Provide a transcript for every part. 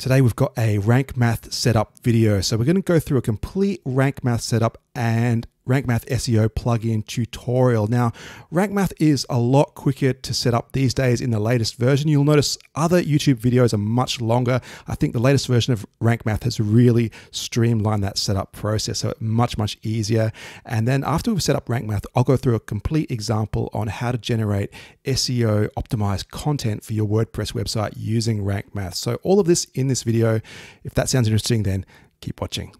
Today we've got a Rank Math setup video. So we're going to go through a complete Rank Math setup and Rank Math SEO plugin tutorial. Now, Rank Math is a lot quicker to set up these days in the latest version. You'll notice other YouTube videos are much longer. I think the latest version of Rank Math has really streamlined that setup process, so it's much, much easier. And then after we've set up Rank Math, I'll go through a complete example on how to generate SEO optimized content for your WordPress website using Rank Math. So all of this in this video. If that sounds interesting, then keep watching.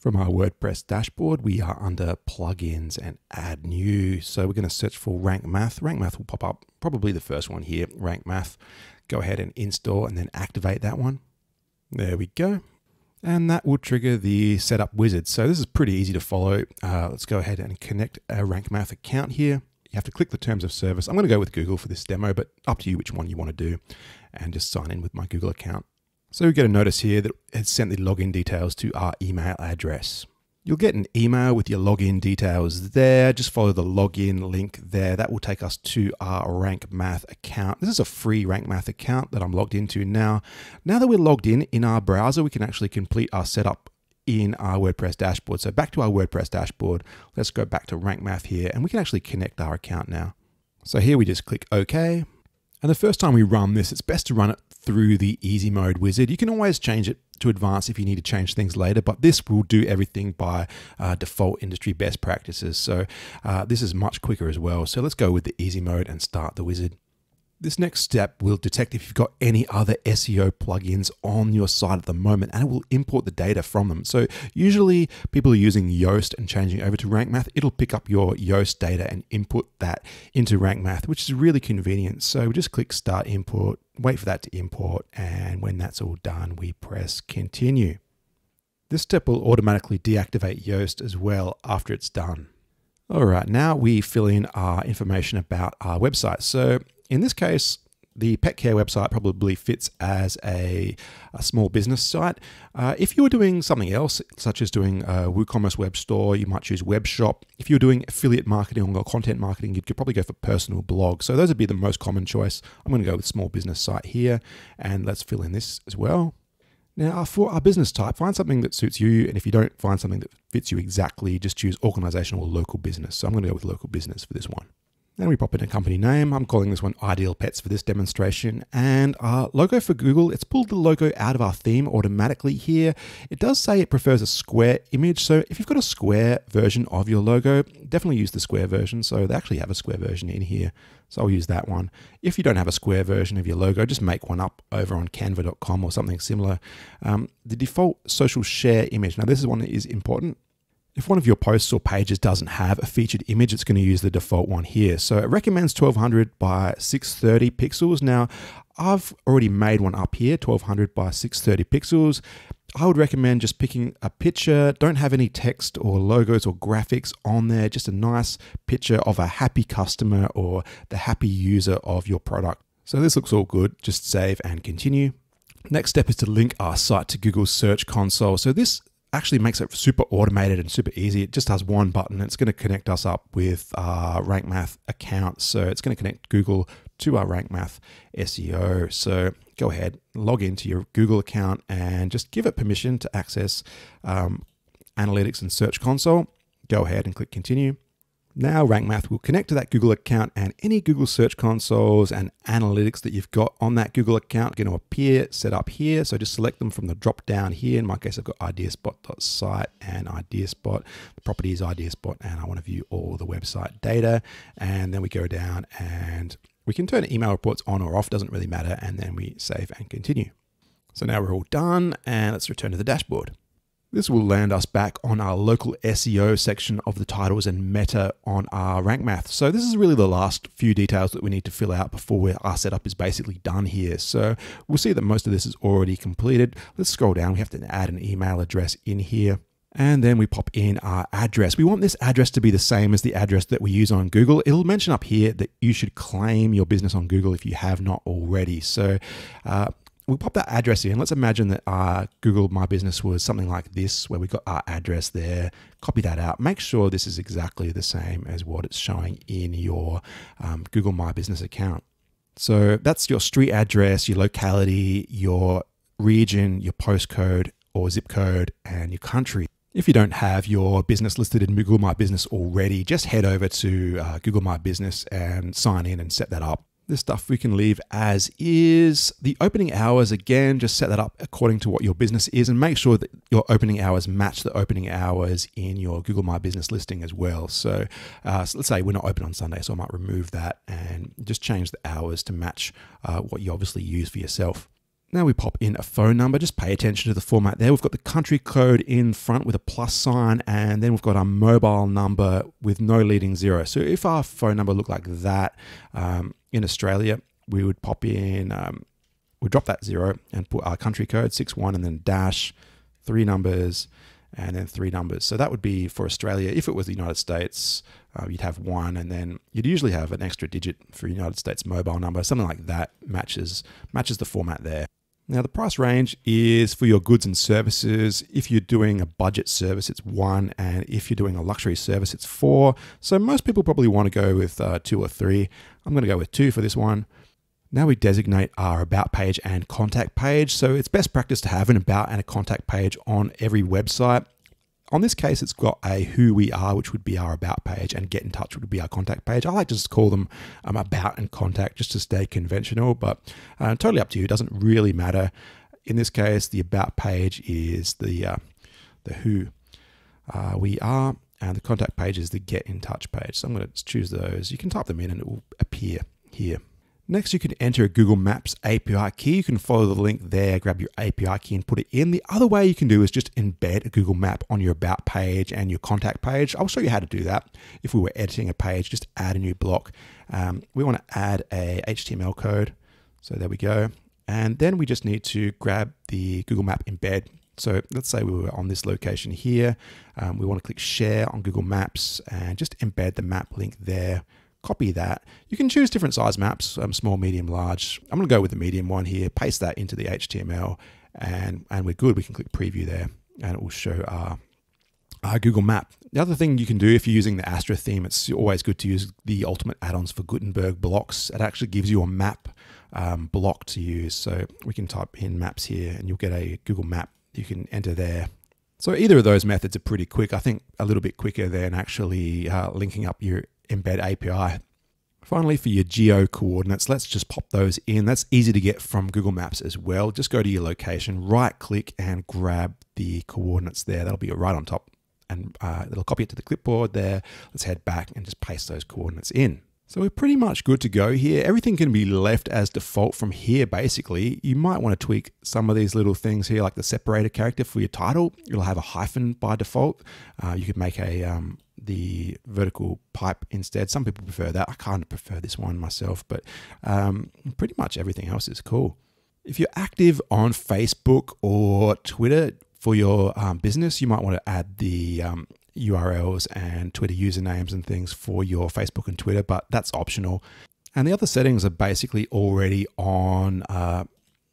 From our WordPress dashboard, we are under plugins and add new. So we're going to search for Rank Math. Rank Math will pop up, probably the first one here, Rank Math. Go ahead and install and then activate that one. There we go. And that will trigger the setup wizard. So this is pretty easy to follow. Let's go ahead and connect a Rank Math account here. You have to click the terms of service. I'm going to go with Google for this demo, but up to you which one you want to do, and just sign in with my Google account. So we get a notice here that it's sent the login details to our email address. You'll get an email with your login details there. Just follow the login link there. That will take us to our Rank Math account. This is a free Rank Math account that I'm logged into now. Now that we're logged in our browser, we can actually complete our setup in our WordPress dashboard. So back to our WordPress dashboard. Let's go back to Rank Math here, and we can actually connect our account now. So here we just click OK. And the first time we run this, it's best to run it through the easy mode wizard. You can always change it to advanced if you need to change things later, but this will do everything by default industry best practices. So this is much quicker as well. So let's go with the easy mode and start the wizard. This next step will detect if you've got any other SEO plugins on your site at the moment, and it will import the data from them. So usually people are using Yoast and changing over to Rank Math. It'll pick up your Yoast data and input that into Rank Math, which is really convenient. So we just click Start Import, wait for that to import, and when that's all done, we press Continue. This step will automatically deactivate Yoast as well after it's done. All right, now we fill in our information about our website. So in this case, the pet care website probably fits as a small business site. If you were doing something else, such as doing a WooCommerce web store, you might choose web shop. If you're doing affiliate marketing or content marketing, you could probably go for personal blog. So those would be the most common choice. I'm going to go with small business site here, and let's fill in this as well. Now, for our business type, find something that suits you, and if you don't find something that fits you exactly, just choose organizational or local business. So I'm going to go with local business for this one. Then we pop in a company name. I'm calling this one Ideal Pets for this demonstration. And our logo for Google, it's pulled the logo out of our theme automatically here. It does say it prefers a square image. So if you've got a square version of your logo, definitely use the square version. So they actually have a square version in here. So I'll use that one. If you don't have a square version of your logo, just make one up over on canva.com or something similar. The default social share image. Now this is one that is important. If one of your posts or pages doesn't have a featured image, it's going to use the default one here. So it recommends 1200 by 630 pixels. Now, I've already made one up here, 1200 by 630 pixels. I would recommend just picking a picture. Don't have any text or logos or graphics on there. Just a nice picture of a happy customer or the happy user of your product. So this looks all good. Just save and continue. Next step is to link our site to Google Search Console. So this actually makes it super automated and super easy. It just has one button. It's going to connect us up with our Rank Math account. So it's going to connect Google to our Rank Math SEO. So go ahead, log into your Google account and just give it permission to access Analytics and Search Console. Go ahead and click Continue. Now Rank Math will connect to that Google account, and any Google Search Consoles and analytics that you've got on that Google account are going to appear set up here. So just select them from the drop down here. In my case, I've got IdeaSpot.site and IdeaSpot. The property is IdeaSpot, and I want to view all the website data. And then we go down and we can turn email reports on or off, doesn't really matter. And then we save and continue. So now we're all done, and let's return to the dashboard. This will land us back on our local SEO section of the titles and meta on our Rank Math. So this is really the last few details that we need to fill out before our setup is basically done here. So we'll see that most of this is already completed. Let's scroll down. We have to add an email address in here. And then we pop in our address. We want this address to be the same as the address that we use on Google. It'll mention up here that you should claim your business on Google if you have not already. So we'll pop that address in. Let's imagine that our Google My Business was something like this, where we got our address there. Copy that out. Make sure this is exactly the same as what it's showing in your Google My Business account. So that's your street address, your locality, your region, your postcode or zip code, and your country. If you don't have your business listed in Google My Business already, just head over to Google My Business and sign in and set that up. This stuff we can leave as is. The opening hours, again, just set that up according to what your business is and make sure that your opening hours match the opening hours in your Google My Business listing as well. So, so let's say we're not open on Sunday, so I might remove that and just change the hours to match what you obviously use for yourself. Now we pop in a phone number. Just pay attention to the format there. We've got the country code in front with a plus sign, and then we've got our mobile number with no leading zero. So if our phone number looked like that in Australia, we would pop in, we'd drop that zero and put our country code 61 and then dash, three numbers, and then three numbers. So that would be for Australia. If it was the United States, you'd have one, and then you'd usually have an extra digit for United States mobile number. Something like that matches the format there. Now the price range is for your goods and services. If you're doing a budget service, it's $1, and if you're doing a luxury service, it's $4. So most people probably want to go with 2 or 3. I'm going to go with 2 for this one. Now we designate our about page and contact page. So it's best practice to have an about and a contact page on every website. On this case, it's got a who we are, which would be our about page, and get in touch would be our contact page. I like to just call them about and contact just to stay conventional, but totally up to you. It doesn't really matter. In this case, the about page is the who we are, and the contact page is the get in touch page. So I'm going to choose those. You can type them in and it will appear here. Next, you can enter a Google Maps API key. You can follow the link there, grab your API key and put it in. The other way you can do is just embed a Google Map on your about page and your contact page. I'll show you how to do that. If we were editing a page, just add a new block. We want to add a HTML code. So there we go. And then we just need to grab the Google Map embed. So let's say we were on this location here. We want to click share on Google Maps and just embed the map link there. Copy that. You can choose different size maps, small, medium, large. I'm going to go with the medium one here, paste that into the HTML, and we're good. We can click preview there, and it will show our Google Map. The other thing you can do if you're using the Astra theme, it's always good to use the ultimate add-ons for Gutenberg blocks. It actually gives you a map block to use. So we can type in maps here, and you'll get a Google Map you can enter there. So either of those methods are pretty quick. I think a little bit quicker than actually linking up your embed API. Finally, for your geo coordinates, let's just pop those in. That's easy to get from Google Maps as well. Just go to your location, right click and grab the coordinates there. That'll be right on top, and it'll copy it to the clipboard there. Let's head back and just paste those coordinates in. So we're pretty much good to go here. Everything can be left as default from here, basically. You might want to tweak some of these little things here, like the separator character for your title. You'll have a hyphen by default. You could make a the vertical pipe instead. Some people prefer that. I kind of prefer this one myself, but pretty much everything else is cool. If you're active on Facebook or Twitter for your business, you might want to add the URLs and Twitter usernames and things for your Facebook and Twitter, but that's optional. And the other settings are basically already on,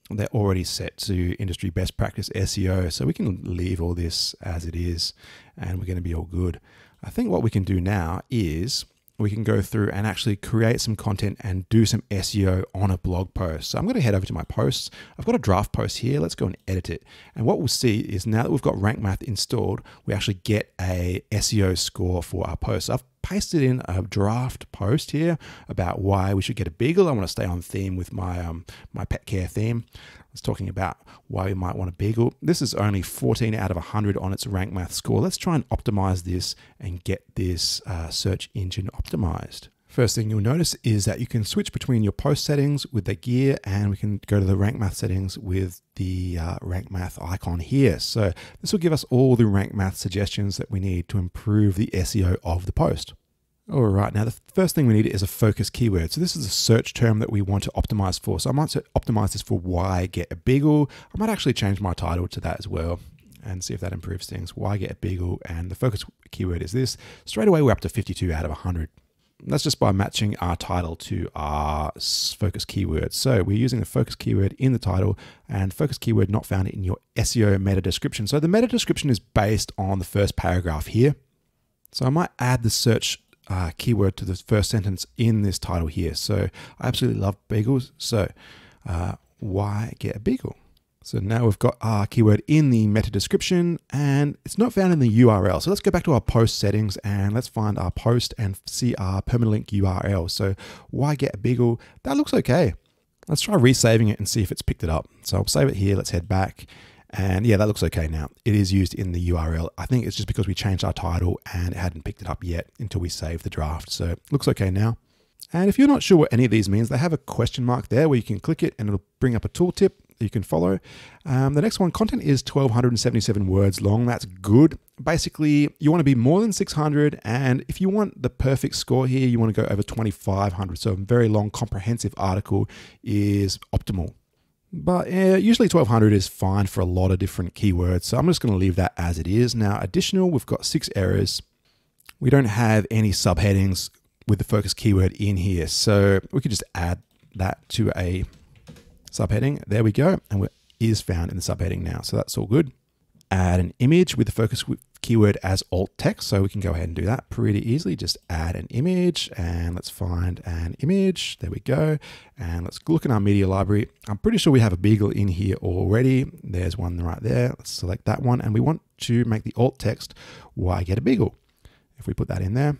they're already set to industry best practice SEO. So we can leave all this as it is and we're going to be all good. I think what we can do now is we can go through and actually create some content and do some SEO on a blog post. So I'm going to head over to my posts. I've got a draft post here. Let's go and edit it. And what we'll see is now that we've got Rank Math installed, we actually get a SEO score for our posts. I've pasted in a draft post here about why we should get a beagle. I want to stay on theme with my my pet care theme. I was talking about why we might want a beagle. This is only 14 out of 100 on its Rank Math score. Let's try and optimize this and get this search engine optimized. First thing you'll notice is that you can switch between your post settings with the gear, and we can go to the Rank Math settings with the Rank Math icon here. So this will give us all the Rank Math suggestions that we need to improve the SEO of the post. All right, now the first thing we need is a focus keyword. So this is a search term that we want to optimize for. So I might optimize this for why get a beagle. I might actually change my title to that as well and see if that improves things. Why get a beagle, and the focus keyword is this. Straight away, we're up to 52 out of 100. That's just by matching our title to our focus keyword. So we're using the focus keyword in the title, and focus keyword not found in your SEO meta description. So the meta description is based on the first paragraph here. So I might add the search keyword to the first sentence in this title here. So I absolutely love beagles. So why get a beagle? So now we've got our keyword in the meta description and it's not found in the URL. So let's go back to our post settings and let's find our post and see our permalink URL. So why get a beagle? That looks okay. Let's try resaving it and see if it's picked it up. So I'll save it here. Let's head back. And yeah, that looks okay now. It is used in the URL. I think it's just because we changed our title and it hadn't picked it up yet until we saved the draft. So it looks okay now. And if you're not sure what any of these means, they have a question mark there where you can click it and it'll bring up a tooltip you can follow. The next one, content is 1,277 words long. That's good. Basically, you want to be more than 600. And if you want the perfect score here, you want to go over 2,500. So a very long, comprehensive article is optimal. But usually 1,200 is fine for a lot of different keywords. So I'm just going to leave that as it is. Now, additional, we've got 6 errors. We don't have any subheadings with the focus keyword in here. So we could just add that to a subheading. There we go. And it is found in the subheading now. So that's all good. Add an image with the focus keyword as alt text. So we can go ahead and do that pretty easily. Just add an image and let's find an image. There we go. And let's look in our media library. I'm pretty sure we have a beagle in here already. There's one right there. Let's select that one. And we want to make the alt text, why get a beagle? If we put that in there.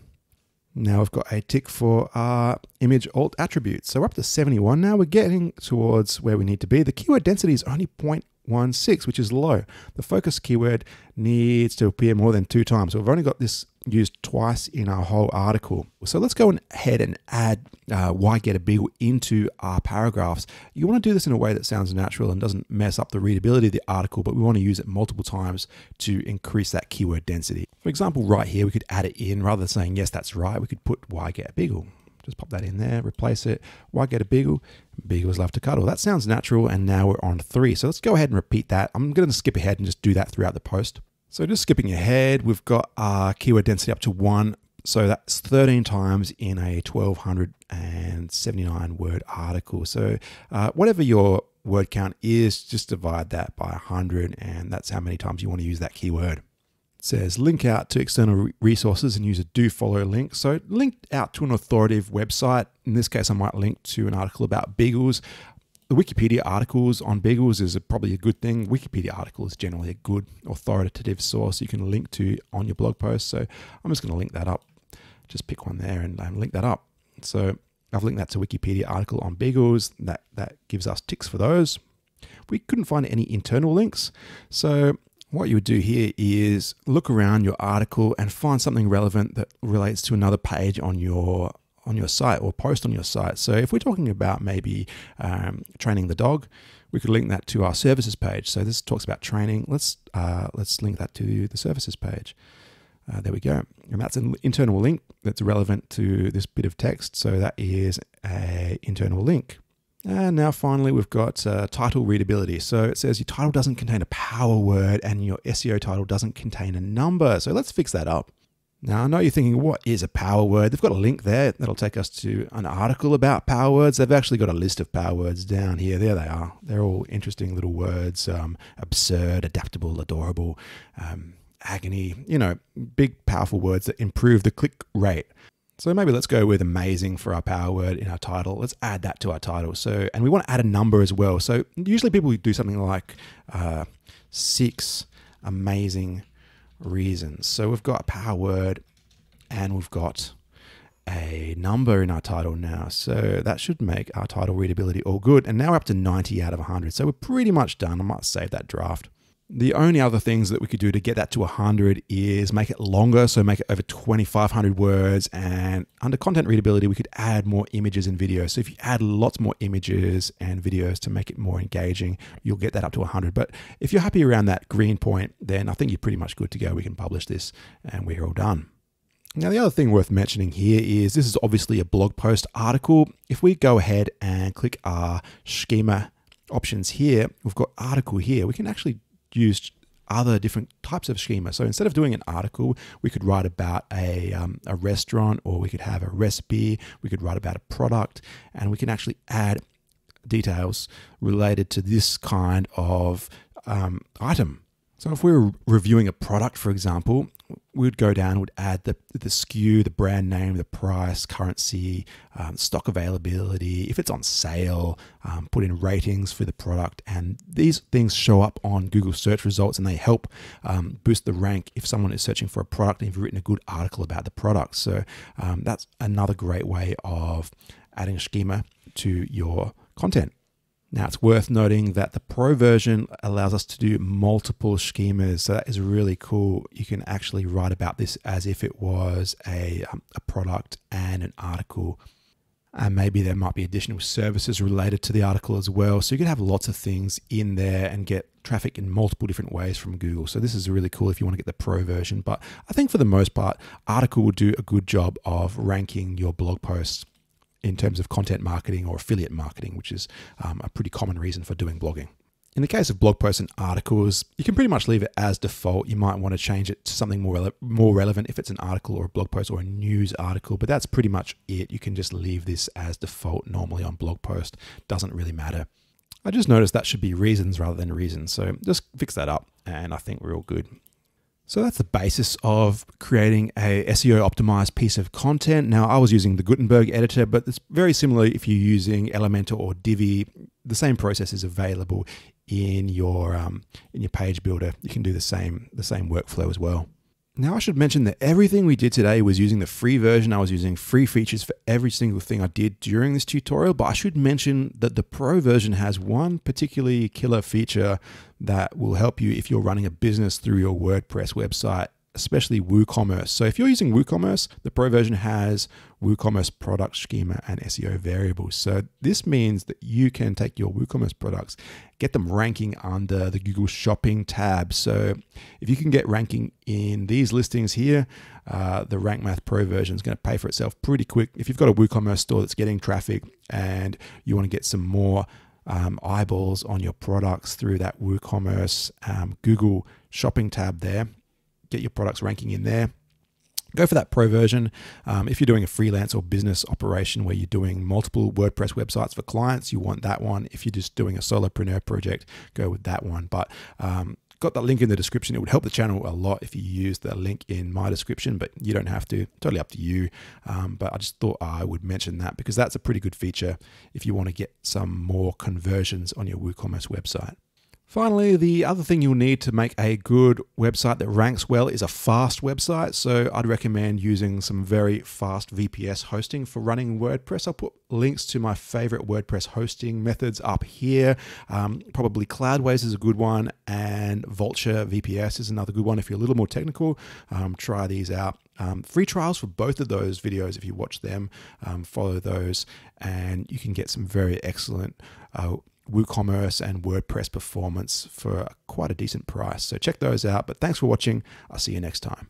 Now we've got a tick for our image alt attributes. So we're up to 71 now. We're getting towards where we need to be. The keyword density is only 0.16, which is low. The focus keyword needs to appear more than 2 times. So we've only got this used twice in our whole article. So let's go ahead and add why get a beagle into our paragraphs. You want to do this in a way that sounds natural and doesn't mess up the readability of the article, but we want to use it multiple times to increase that keyword density. For example, right here, we could add it in rather than saying, yes, that's right. We could put why get a beagle. Just pop that in there, replace it. Why get a beagle? Beagles love to cuddle. That sounds natural. And now we're on 3. So let's go ahead and repeat that. I'm going to skip ahead and just do that throughout the post. So just skipping ahead, we've got our keyword density up to 1. So that's 13 times in a 1,279 word article. So whatever your word count is, just divide that by 100. And that's how many times you want to use that keyword. It says link out to external resources and use a do follow link. So link out to an authoritative website. In this case, I might link to an article about beagles. The Wikipedia articles on beagles is probably a good thing. Wikipedia article is generally a good authoritative source you can link to on your blog post. So I'm just going to link that up. Just pick one there and link that up. So I've linked that to Wikipedia article on beagles. That gives us ticks for those. We couldn't find any internal links. So what you would do here is look around your article and find something relevant that relates to another page on your site or post on your site. So if we're talking about maybe training the dog, we could link that to our services page. So this talks about training. Let's link that to the services page. There we go. And that's an internal link that's relevant to this bit of text. So that is an internal link. And now finally, we've got title readability. So it says your title doesn't contain a power word and your SEO title doesn't contain a number. So let's fix that up. Now, I know you're thinking, what is a power word? They've got a link there that'll take us to an article about power words. They've actually got a list of power words down here. There they are. They're all interesting little words. Absurd, adaptable, adorable, agony, you know, big, powerful words that improve the click rate. So maybe let's go with amazing for our power word in our title. Let's add that to our title. So, and we want to add a number as well. So usually people do something like 6 amazing reasons. So we've got a power word and we've got a number in our title now. So that should make our title readability all good. And now we're up to 90 out of 100. So we're pretty much done. I might save that draft. The only other things that we could do to get that to 100 is make it longer. So make it over 2,500 words. And under content readability, we could add more images and videos. So if you add lots more images and videos to make it more engaging, you'll get that up to 100. But if you're happy around that green point, then I think you're pretty much good to go. We can publish this and we're all done. Now, the other thing worth mentioning here is this is obviously a blog post article. If we go ahead and click our schema options here, we've got article here. We can actually used other different types of schema. So instead of doing an article, we could write about a restaurant, or we could have a recipe, we could write about a product, and we can actually add details related to this kind of item. So if we're reviewing a product, for example, we would go down, would add the SKU, the brand name, the price, currency, stock availability, if it's on sale, put in ratings for the product. And these things show up on Google search results, and they help boost the rank if someone is searching for a product and you've written a good article about the product. So that's another great way of adding a schema to your content. Now, it's worth noting that the Pro version allows us to do multiple schemas. So that is really cool. You can actually write about this as if it was a product and an article. And maybe there might be additional services related to the article as well. So you could have lots of things in there and get traffic in multiple different ways from Google. So this is really cool if you want to get the Pro version. But I think for the most part, article will do a good job of ranking your blog posts in terms of content marketing or affiliate marketing, which is a pretty common reason for doing blogging. In the case of blog posts and articles, you can pretty much leave it as default. You might want to change it to something more relevant if it's an article or a blog post or a news article, but that's pretty much it. You can just leave this as default normally on blog post. Doesn't really matter. I just noticed that should be reasons rather than reasons. So just fix that up and I think we're all good. So that's the basis of creating a SEO optimized piece of content. Now, I was using the Gutenberg editor, but it's very similar if you're using Elementor or Divi. The same process is available in your page builder. You can do the same workflow as well. Now, I should mention that everything we did today was using the free version. I was using free features for every single thing I did during this tutorial, but I should mention that the Pro version has one particularly killer feature that will help you if you're running a business through your WordPress website, especially WooCommerce. So if you're using WooCommerce, the Pro version has WooCommerce product schema and SEO variables. So this means that you can take your WooCommerce products, get them ranking under the Google Shopping tab. So if you can get ranking in these listings here, the Rank Math Pro version is going to pay for itself pretty quick. If you've got a WooCommerce store that's getting traffic and you want to get some more eyeballs on your products through that WooCommerce Google Shopping tab there, get your products ranking in there, go for that Pro version. If you're doing a freelance or business operation where you're doing multiple WordPress websites for clients, you want that one. If you're just doing a solopreneur project, go with that one. But got that link in the description. It would help the channel a lot if you use the link in my description, but you don't have to. Totally up to you. But I just thought I would mention that because that's a pretty good feature if you want to get some more conversions on your WooCommerce website. Finally, the other thing you'll need to make a good website that ranks well is a fast website. So I'd recommend using some very fast VPS hosting for running WordPress. I'll put links to my favorite WordPress hosting methods up here. Probably Cloudways is a good one, and Vultr VPS is another good one. If you're a little more technical, try these out. Free trials for both of those videos. If you watch them, follow those, and you can get some very excellent WooCommerce and WordPress performance for quite a decent price. So check those out. But thanks for watching. I'll see you next time.